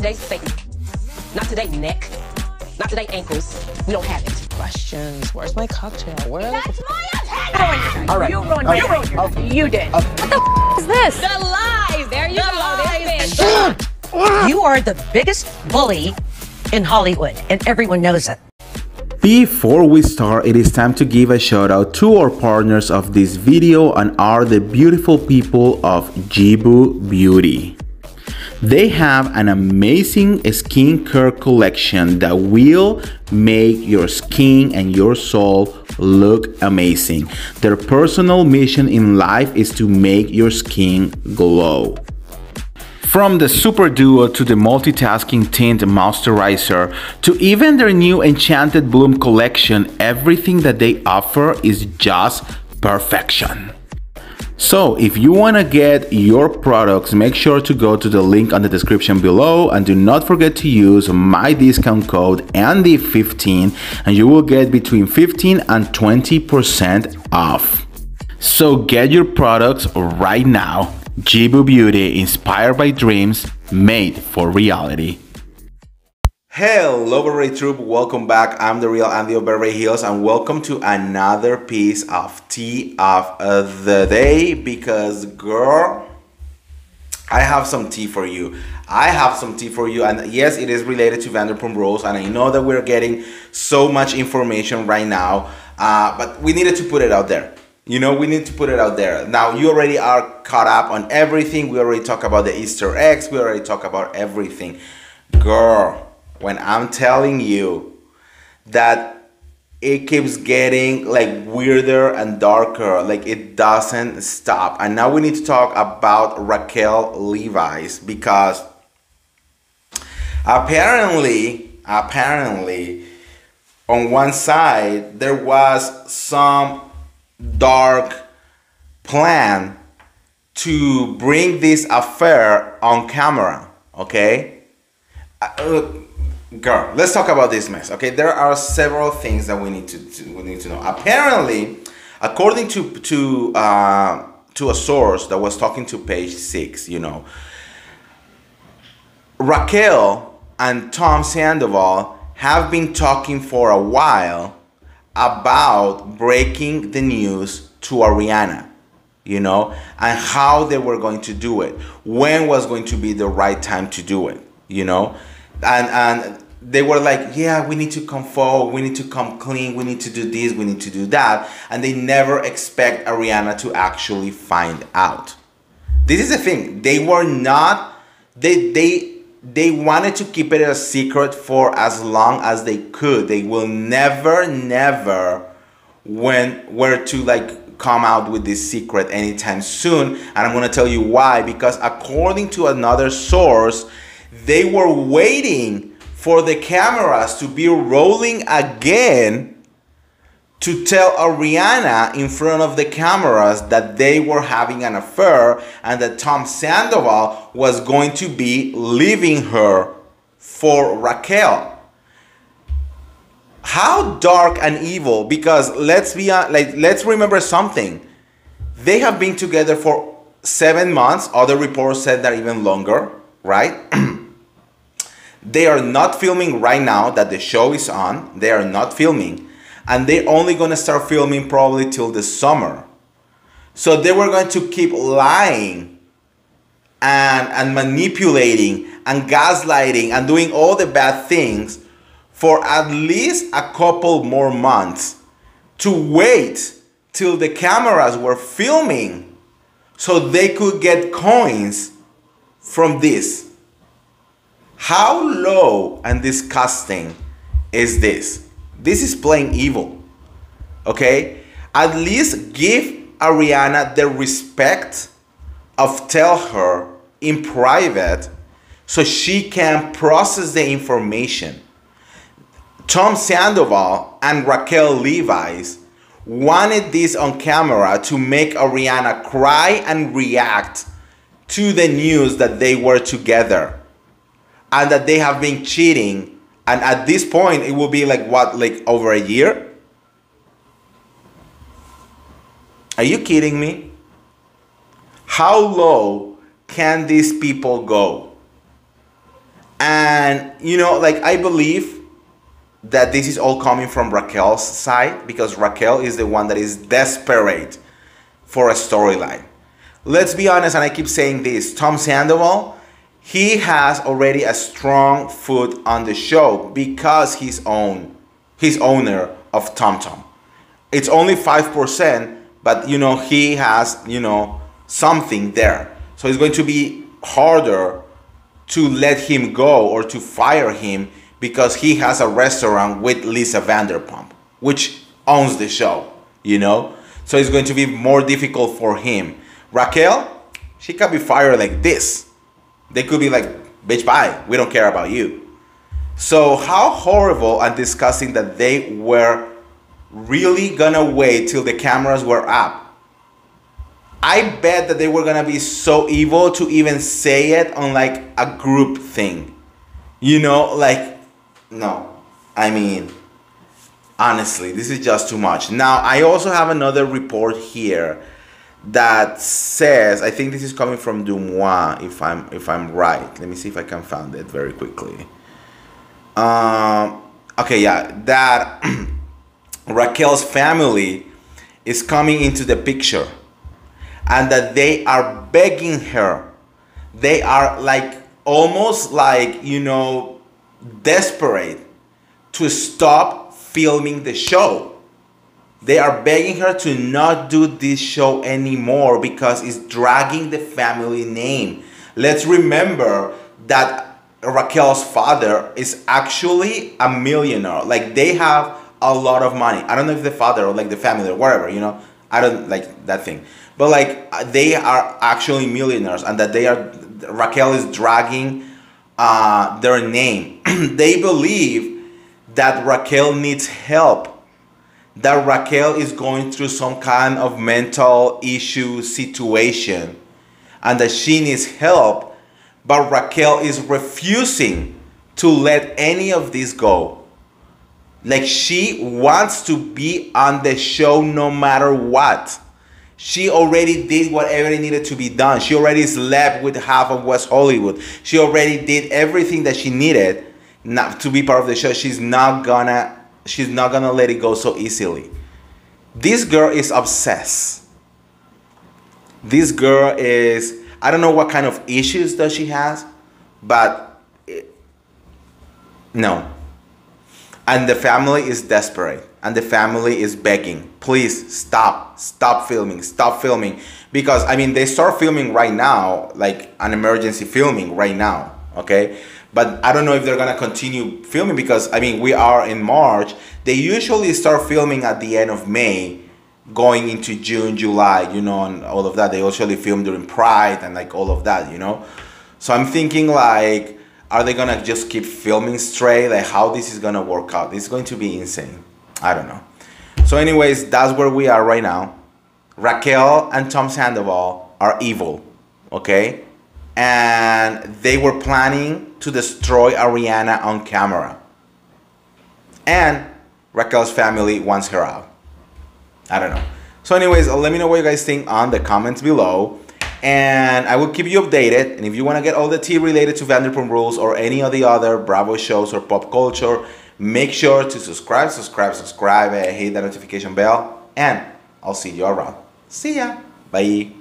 today's Satan. Not today, neck. Not today, ankles. We don't have it. Questions. Where's my cocktail? Where? That's my opinion! All right. You ruined my night. You did. What the f is this? The lies. There you go. There you go. You are the biggest bully in Hollywood, and everyone knows it. Before we start, it is time to give a shout out to our partners of this video and are the beautiful people of Jibu Beauty. They have an amazing skincare collection that will make your skin and your soul look amazing. Their personal mission in life is to make your skin glow. From the Super Duo to the Multitasking Tint Moisturizer to even their new Enchanted Bloom collection, everything that they offer is just perfection. So if you want to get your products, make sure to go to the link on the description below and do not forget to use my discount code ANDY15 and you will get between 15 and 20% off. So get your products right now. Jibu Beauty, inspired by dreams, made for reality. Hello, Berry Troop. Welcome back. I'm the real Andy of Beverly Hills and welcome to another piece of tea of the day because, girl, I have some tea for you. I have some tea for you, and yes, it is related to Vanderpump Rules, and I know that we're getting so much information right now, but we needed to put it out there. You know, we need to put it out there. Now, you already are caught up on everything. We already talked about the Easter eggs. We already talked about everything. Girl, when I'm telling you that it keeps getting like weirder and darker, like it doesn't stop. And now we need to talk about Raquel Leviss because apparently, on one side, there was some dark plan to bring this affair on camera, okay? Girl, let's talk about this mess, okay? There are several things that we need to know. Apparently, according to a source that was talking to Page Six, you know, Raquel and Tom Sandoval have been talking for a while about breaking the news to Ariana, you know, and how they were going to do it, when was going to be the right time to do it, you know, and they were like, yeah, we need to come forward, we need to come clean, we need to do this, we need to do that, and they never expect Ariana to actually find out. This is the thing, they were not, they wanted to keep it a secret for as long as they could. They will never were to like come out with this secret anytime soon. And I'm going to tell you why, because according to another source, they were waiting for the cameras to be rolling again to tell Ariana in front of the cameras that they were having an affair and that Tom Sandoval was going to be leaving her for Raquel. How dark and evil, because let's be like, let's remember something. They have been together for 7 months. Other reports said that even longer, right? They are not filming right now that the show is on. They are not filming. And they're only going to start filming probably till the summer. So they were going to keep lying and manipulating and gaslighting and doing all the bad things for at least a couple more months to wait till the cameras were filming so they could get coins from this. How low and disgusting is this? This is plain evil, okay? At least give Ariana the respect of tell her in private so she can process the information. Tom Sandoval and Raquel Leviss wanted this on camera to make Ariana cry and react to the news that they were together and that they have been cheating. And at this point, it will be like, what, like over a year? Are you kidding me? How low can these people go? And, you know, like, I believe that this is all coming from Raquel's side, because Raquel is the one that is desperate for a storyline. Let's be honest, and I keep saying this, Tom Sandoval, he has already a strong foot on the show because he's owner of TomTom. It's only 5%, but, you know, he has, you know, something there. So it's going to be harder to let him go or to fire him because he has a restaurant with Lisa Vanderpump, which owns the show, you know? So it's going to be more difficult for him. Raquel, she can be fired like this. They could be like, bitch, bye, we don't care about you. So how horrible and disgusting that they were really gonna wait till the cameras were up. I bet that they were gonna be so evil to even say it on like a group thing. You know, like, no, I mean, honestly, this is just too much. Now, I also have another report here that says, I think this is coming from Dumois, if I'm right. Let me see if I can find it very quickly. Okay, yeah, that Raquel's family is coming into the picture and that they are begging her. They are like almost like, you know, desperate to stop filming the show. They are begging her to not do this show anymore because it's dragging the family name. Let's remember that Raquel's father is actually a millionaire. Like, they have a lot of money. I don't know if the father or like the family or whatever, you know, I don't like that thing. But like, they are actually millionaires, and that they are, Raquel is dragging their name. They believe that Raquel needs help. That Raquel is going through some kind of mental issue situation and that she needs help, but Raquel is refusing to let any of this go. Like, she wants to be on the show no matter what. She already did whatever needed to be done. She already slept with half of West Hollywood. She already did everything that she needed not to be part of the show. She's not gonna let it go so easily. This girl is obsessed. This girl is, I don't know what kind of issues that she has, but no. And the family is desperate. And the family is begging, please stop filming. Because, I mean, they start filming right now, like an emergency filming right now, okay? But I don't know if they're gonna continue filming because, I mean, we are in March. They usually start filming at the end of May, going into June, July, you know, and all of that. They usually film during Pride and like all of that, you know? So I'm thinking like, are they gonna just keep filming straight? Like, how this is gonna work out? It's going to be insane. I don't know. So anyways, that's where we are right now. Raquel and Tom Sandoval are evil, okay? And they were planning to destroy Ariana on camera. And Raquel's family wants her out. I don't know. So anyways, let me know what you guys think on the comments below. And I will keep you updated. And if you want to get all the tea related to Vanderpump Rules or any of the other Bravo shows or pop culture, make sure to subscribe, and hit that notification bell. And I'll see you around. See ya. Bye.